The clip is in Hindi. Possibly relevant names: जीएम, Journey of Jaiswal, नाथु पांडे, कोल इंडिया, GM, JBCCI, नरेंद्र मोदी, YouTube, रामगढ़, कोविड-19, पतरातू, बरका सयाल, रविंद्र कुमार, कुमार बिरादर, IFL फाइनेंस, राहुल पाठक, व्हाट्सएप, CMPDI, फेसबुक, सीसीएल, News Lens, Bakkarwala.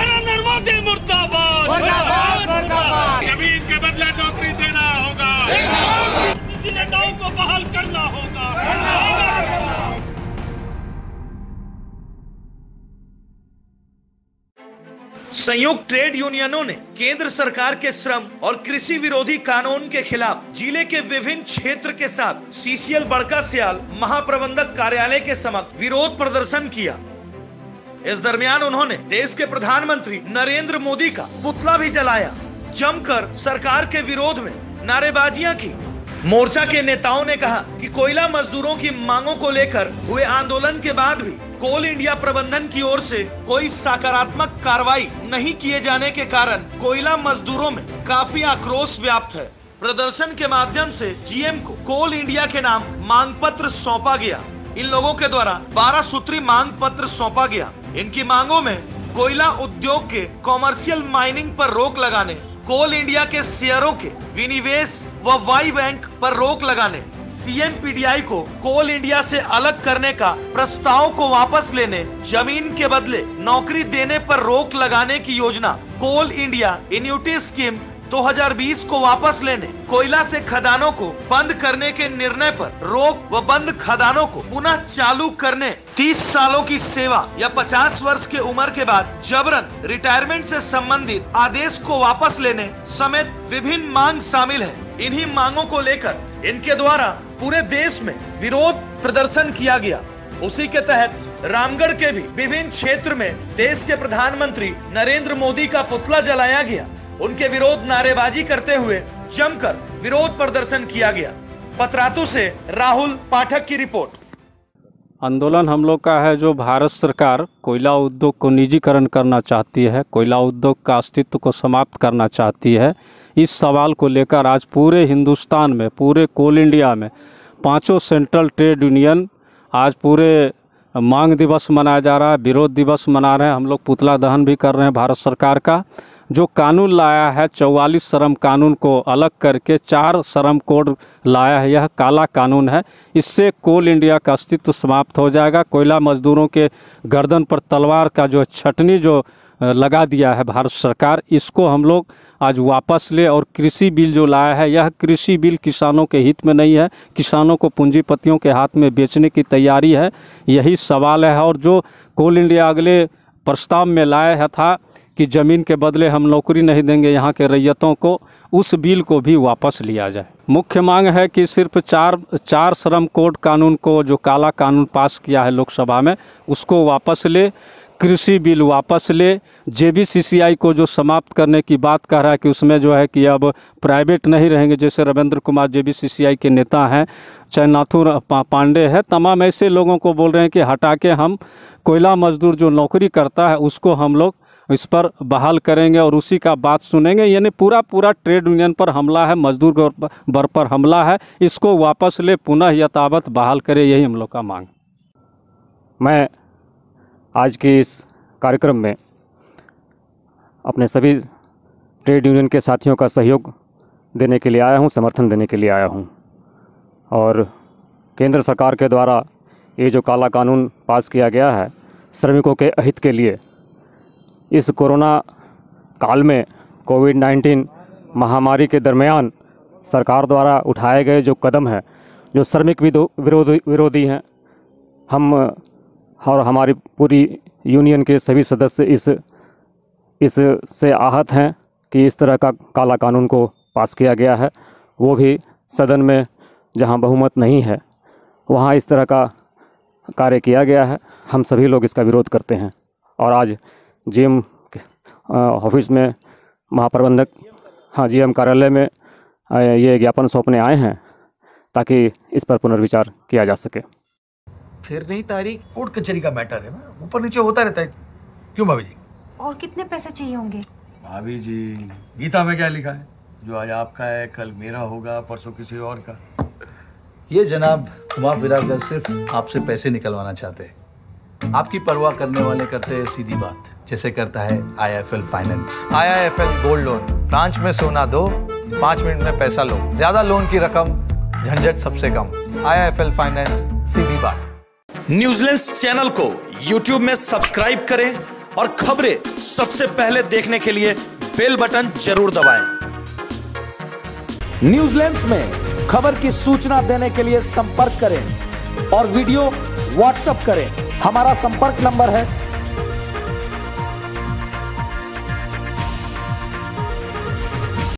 नरेंद्र मोदी मुर्दाबाद। जमीन के बदले नौकरी देना होगा, किसी नेताओं को बहाल करना होगा। संयुक्त ट्रेड यूनियनों ने केंद्र सरकार के श्रम और कृषि विरोधी कानून के खिलाफ जिले के विभिन्न क्षेत्र के साथ सीसीएल बड़का सियाल महाप्रबंधक कार्यालय के समक्ष विरोध प्रदर्शन किया। इस दरमियान उन्होंने देश के प्रधानमंत्री नरेंद्र मोदी का पुतला भी जलाया। जमकर सरकार के विरोध में नारेबाजियां की। मोर्चा के नेताओं ने कहा कि कोयला मजदूरों की मांगों को लेकर हुए आंदोलन के बाद भी कोल इंडिया प्रबंधन की ओर से कोई सकारात्मक कार्रवाई नहीं किए जाने के कारण कोयला मजदूरों में काफी आक्रोश व्याप्त है। प्रदर्शन के माध्यम से जीएम को कोल इंडिया के नाम मांग पत्र सौंपा गया। इन लोगों के द्वारा 12 सूत्री मांग पत्र सौंपा गया। इनकी मांगों में कोयला उद्योग के कॉमर्शियल माइनिंग पर रोक लगाने, कोल इंडिया के शेयरों के विनिवेश व वाई बैंक पर रोक लगाने, CMPDI को कोल इंडिया से अलग करने का प्रस्ताव को वापस लेने, जमीन के बदले नौकरी देने पर रोक लगाने की योजना, कोल इंडिया इन्यूटी स्कीम 2020 को वापस लेने, कोयला से खदानों को बंद करने के निर्णय पर रोक व बंद खदानों को पुनः चालू करने, 30 सालों की सेवा या 50 वर्ष के उम्र के बाद जबरन रिटायरमेंट से संबंधित आदेश को वापस लेने समेत विभिन्न मांग शामिल है। इन्हीं मांगों को लेकर इनके द्वारा पूरे देश में विरोध प्रदर्शन किया गया। उसी के तहत रामगढ़ के भी विभिन्न क्षेत्र में देश के प्रधानमंत्री नरेंद्र मोदी का पुतला जलाया गया। उनके विरोध नारेबाजी करते हुए जमकर विरोध प्रदर्शन किया गया। पतरातू से राहुल पाठक की रिपोर्ट। आंदोलन हम लोग का है जो भारत सरकार कोयला उद्योग को निजीकरण करना चाहती है, कोयला उद्योग का अस्तित्व को समाप्त करना चाहती है। इस सवाल को लेकर आज पूरे हिंदुस्तान में, पूरे कोल इंडिया में पाँचों सेंट्रल ट्रेड यूनियन आज पूरे मांग दिवस मनाया जा रहा है, विरोध दिवस मना रहे हैं। हम लोग पुतला दहन भी कर रहे हैं। भारत सरकार का जो कानून लाया है 44 श्रम कानून को अलग करके 4 श्रम कोड लाया है, यह काला कानून है। इससे कोल इंडिया का अस्तित्व समाप्त हो जाएगा। कोयला मजदूरों के गर्दन पर तलवार का जो छटनी जो लगा दिया है भारत सरकार, इसको हम लोग आज वापस ले। और कृषि बिल जो लाया है, यह कृषि बिल किसानों के हित में नहीं है, किसानों को पूंजीपतियों के हाथ में बेचने की तैयारी है, यही सवाल है। और जो कोल इंडिया अगले प्रस्ताव में लाया था कि ज़मीन के बदले हम नौकरी नहीं देंगे यहाँ के रैयतों को, उस बिल को भी वापस लिया जाए। मुख्य मांग है कि सिर्फ चार श्रम कोड कानून को जो काला कानून पास किया है लोकसभा में, उसको वापस ले, कृषि बिल वापस ले, JBCCI को जो समाप्त करने की बात कह रहा है कि उसमें जो है कि अब प्राइवेट नहीं रहेंगे, जैसे रविंद्र कुमार JBCCI के नेता हैं, चाहे नाथु पांडे है, तमाम ऐसे लोगों को बोल रहे हैं कि हटा के हम कोयला मजदूर जो नौकरी करता है उसको हम लोग इस पर बहाल करेंगे और उसी का बात सुनेंगे। यानी पूरा ट्रेड यूनियन पर हमला है, मजदूर वर्ग पर हमला है, इसको वापस ले, पुनः यथावत बहाल करें, यही हम लोग का मांग। मैं आज के इस कार्यक्रम में अपने सभी ट्रेड यूनियन के साथियों का सहयोग देने के लिए आया हूं, समर्थन देने के लिए आया हूं। और केंद्र सरकार के द्वारा ये जो काला कानून पास किया गया है श्रमिकों के हित के लिए, इस कोरोना काल में कोविड-19 महामारी के दरमियान सरकार द्वारा उठाए गए जो कदम हैं, जो श्रमिक विरोधी हैं, हम और हमारी पूरी यूनियन के सभी सदस्य इस से आहत हैं कि इस तरह का काला कानून को पास किया गया है। वो भी सदन में जहां बहुमत नहीं है वहां इस तरह का कार्य किया गया है। हम सभी लोग इसका विरोध करते हैं और आज GM ऑफिस में महाप्रबंधक GM कार्यालय में ये ज्ञापन सौंपने आए हैं ताकि इस पर पुनर्विचार किया जा सके। फिर नहीं तारीख कोर्ट कचहरी का मैटर है ना, ऊपर नीचे होता रहता है। क्यों भाभी जी, और कितने पैसे चाहिए होंगे? भाभी जी, गीता में क्या लिखा है, जो आज आपका है कल मेरा होगा, परसों किसी और का। ये जनाब कुमार बिरादर सिर्फ आपसे पैसे निकलवाना चाहते हैं। आपकी परवाह करने वाले करते हैं सीधी बात, जैसे करता है IFL फाइनेंस। IFL gold loan, branch में सोना दो, 5 मिनट में पैसा लो, ज्यादा लोन की रकम, झंझट सबसे कम। IFL फाइनेंस, सीधी बात। न्यूज़ लेंस चैनल को YouTube में सब्सक्राइब करें और खबरें सबसे पहले देखने के लिए बेल बटन जरूर दबाएं। न्यूज़ लेंस में खबर की सूचना देने के लिए संपर्क करें और वीडियो व्हाट्सएप करें। हमारा संपर्क नंबर है